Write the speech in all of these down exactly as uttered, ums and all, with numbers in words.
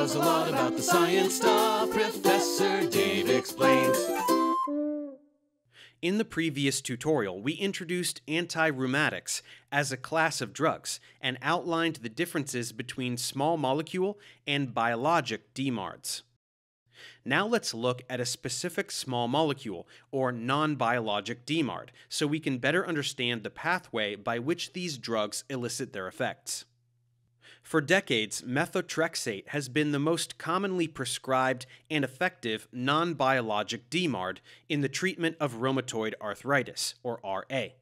knows a lot about the science stuff. Professor Dave Explains. In the previous tutorial, we introduced anti-rheumatics as a class of drugs and outlined the differences between small molecule and biologic D MARDs. Now let's look at a specific small molecule, or non-biologic D MARD, so we can better understand the pathway by which these drugs elicit their effects. For decades, methotrexate has been the most commonly prescribed and effective non-biologic D MARD in the treatment of rheumatoid arthritis, or R A.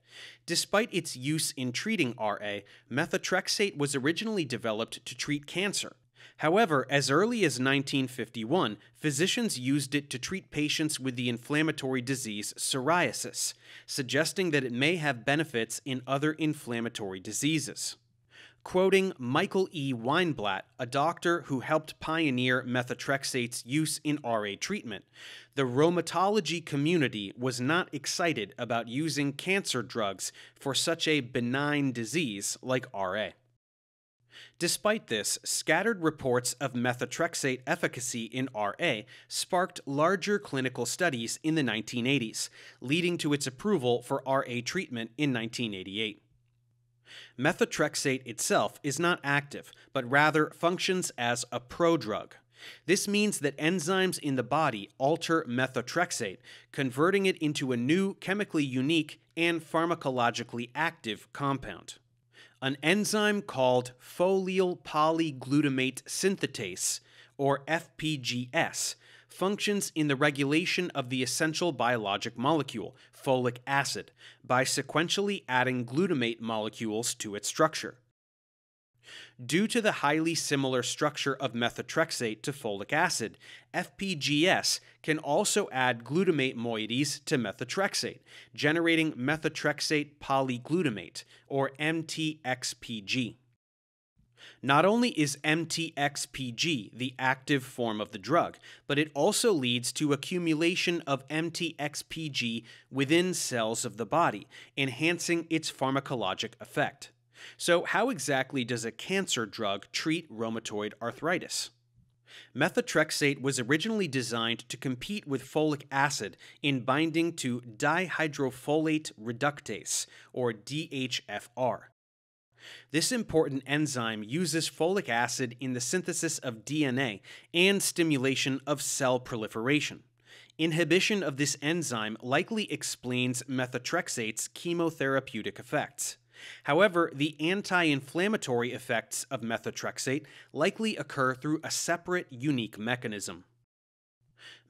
Despite its use in treating R A, methotrexate was originally developed to treat cancer. However, as early as nineteen fifty-one, physicians used it to treat patients with the inflammatory disease psoriasis, suggesting that it may have benefits in other inflammatory diseases. Quoting Michael E. Weinblatt, a doctor who helped pioneer methotrexate's use in R A treatment, the rheumatology community was not excited about using cancer drugs for such a benign disease like R A. Despite this, scattered reports of methotrexate efficacy in R A sparked larger clinical studies in the nineteen eighties, leading to its approval for R A treatment in nineteen eighty-eight. Methotrexate itself is not active, but rather functions as a prodrug. This means that enzymes in the body alter methotrexate, converting it into a new, chemically unique, and pharmacologically active compound. An enzyme called folylpolyglutamate synthetase, or F P G S, functions in the regulation of the essential biologic molecule, folic acid, by sequentially adding glutamate molecules to its structure. Due to the highly similar structure of methotrexate to folic acid, F P G S can also add glutamate moieties to methotrexate, generating methotrexate polyglutamate, or M T X P G. Not only is M T X P G the active form of the drug, but it also leads to accumulation of M T X P G within cells of the body, enhancing its pharmacologic effect. So, how exactly does a cancer drug treat rheumatoid arthritis? Methotrexate was originally designed to compete with folic acid in binding to dihydrofolate reductase, or D H F R. This important enzyme uses folic acid in the synthesis of D N A and stimulation of cell proliferation. Inhibition of this enzyme likely explains methotrexate's chemotherapeutic effects. However, the anti-inflammatory effects of methotrexate likely occur through a separate, unique mechanism.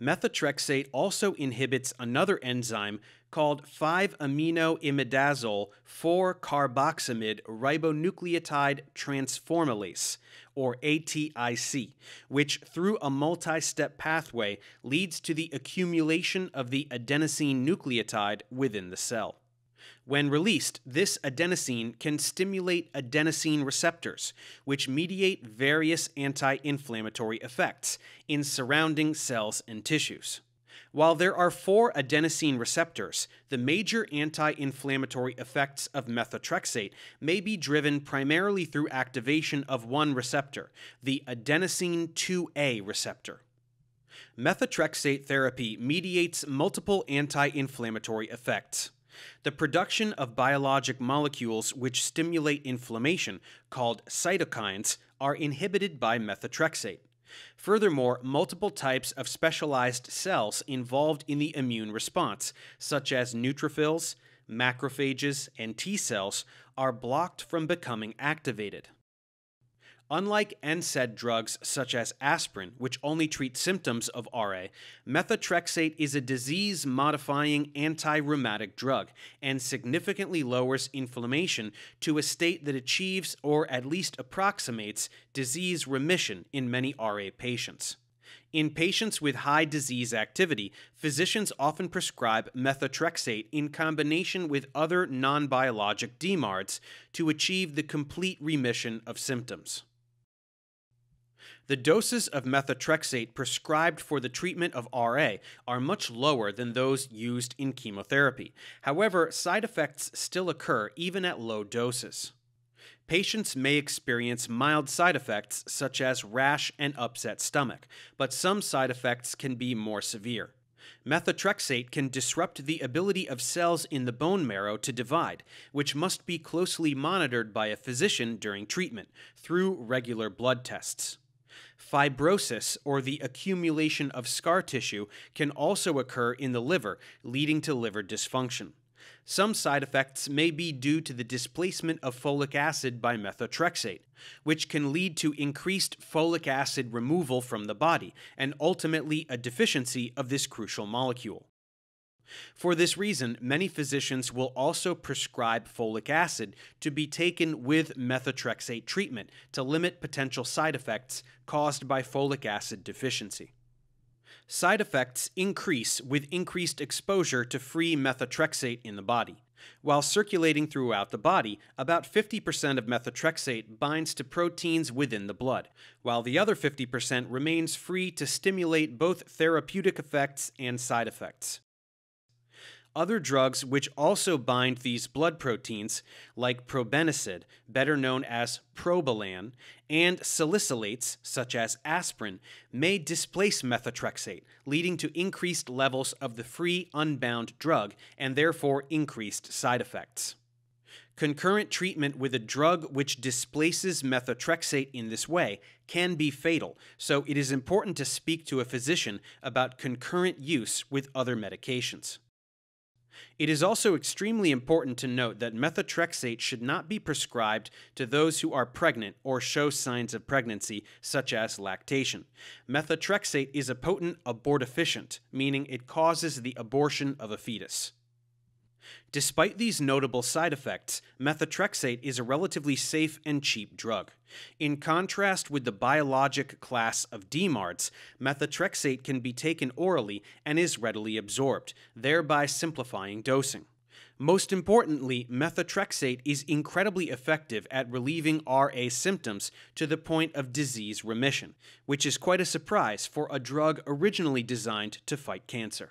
Methotrexate also inhibits another enzyme called five aminoimidazole four carboxamide ribonucleotide transformylase, or A T I C, which, through a multi-step pathway, leads to the accumulation of the adenosine nucleotide within the cell. When released, this adenosine can stimulate adenosine receptors, which mediate various anti-inflammatory effects in surrounding cells and tissues. While there are four adenosine receptors, the major anti-inflammatory effects of methotrexate may be driven primarily through activation of one receptor, the adenosine two A receptor. Methotrexate therapy mediates multiple anti-inflammatory effects. The production of biologic molecules which stimulate inflammation, called cytokines, are inhibited by methotrexate. Furthermore, multiple types of specialized cells involved in the immune response, such as neutrophils, macrophages, and T cells, are blocked from becoming activated. Unlike N SAID drugs such as aspirin, which only treat symptoms of R A, methotrexate is a disease-modifying anti-rheumatic drug and significantly lowers inflammation to a state that achieves or at least approximates disease remission in many R A patients. In patients with high disease activity, physicians often prescribe methotrexate in combination with other non-biologic D MARDs to achieve the complete remission of symptoms. The doses of methotrexate prescribed for the treatment of R A are much lower than those used in chemotherapy. However, side effects still occur even at low doses. Patients may experience mild side effects such as rash and upset stomach, but some side effects can be more severe. Methotrexate can disrupt the ability of cells in the bone marrow to divide, which must be closely monitored by a physician during treatment through regular blood tests. Fibrosis, or the accumulation of scar tissue, can also occur in the liver, leading to liver dysfunction. Some side effects may be due to the displacement of folic acid by methotrexate, which can lead to increased folic acid removal from the body and ultimately a deficiency of this crucial molecule. For this reason, many physicians will also prescribe folic acid to be taken with methotrexate treatment to limit potential side effects caused by folic acid deficiency. Side effects increase with increased exposure to free methotrexate in the body. While circulating throughout the body, about fifty percent of methotrexate binds to proteins within the blood, while the other fifty percent remains free to stimulate both therapeutic effects and side effects. Other drugs which also bind these blood proteins, like probenecid, better known as Probalan, and salicylates, such as aspirin, may displace methotrexate, leading to increased levels of the free unbound drug and therefore increased side effects. Concurrent treatment with a drug which displaces methotrexate in this way can be fatal, so it is important to speak to a physician about concurrent use with other medications. It is also extremely important to note that methotrexate should not be prescribed to those who are pregnant or show signs of pregnancy, such as lactation. Methotrexate is a potent abortifacient, meaning it causes the abortion of a fetus. Despite these notable side effects, methotrexate is a relatively safe and cheap drug. In contrast with the biologic class of D MARDs, methotrexate can be taken orally and is readily absorbed, thereby simplifying dosing. Most importantly, methotrexate is incredibly effective at relieving R A symptoms to the point of disease remission, which is quite a surprise for a drug originally designed to fight cancer.